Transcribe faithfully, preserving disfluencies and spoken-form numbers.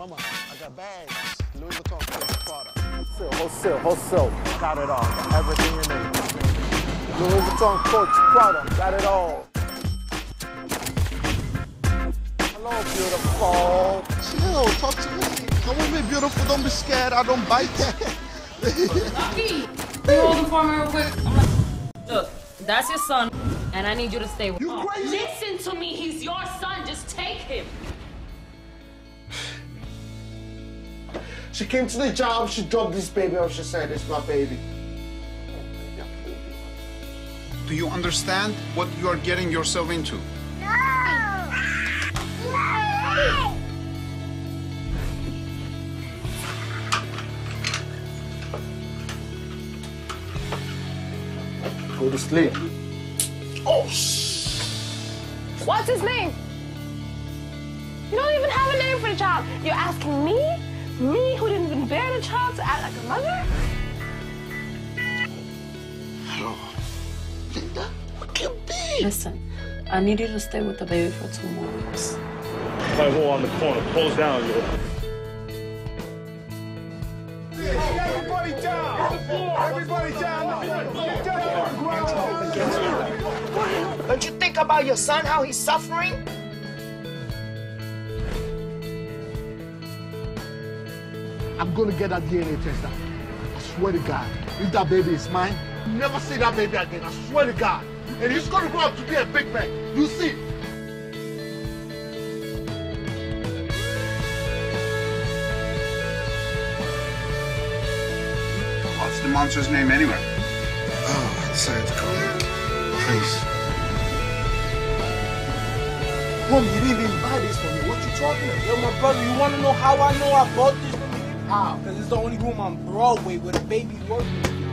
Mama, I got bags. Louis Vuitton Prada. Wholesale, wholesale, wholesale. Got it all. Everything you need. Louis Vuitton Coach Prada. Got it all. Hello, beautiful. Chill, talk to me. Come with me, beautiful. Don't be scared. I don't bite that. Roll the form real quick. I'm like, look, that's your son, and I need you to stay with him. Listen to me. He's your son. Just take him. She came to the job, she drugged this baby up, she said, it's my baby. Do you understand what you are getting yourself into? No! No! Go to sleep. Oh, shh! What's his name? You don't even have a name for the child. You're asking me? Me, who didn't even bear the child, to act like a mother? Hello, Linda? What can be? Listen, I need you to stay with the baby for two more weeks. Play hole on the corner. Close down, yo. Hey, everybody down! Everybody down! Get down on the ground! Don't you think about your son, how he's suffering? I'm gonna get that D N A test out. I swear to God, if that baby is mine, you never see that baby again. I swear to God. And he's gonna grow up to be a big man. You see? What's the monster's name anyway? Oh, I'd say it's called. Please. Mom, you didn't even buy this for me. What you talking about? Yo, my brother, you wanna know how I know I bought this? Because it's the only room on Broadway where the baby working.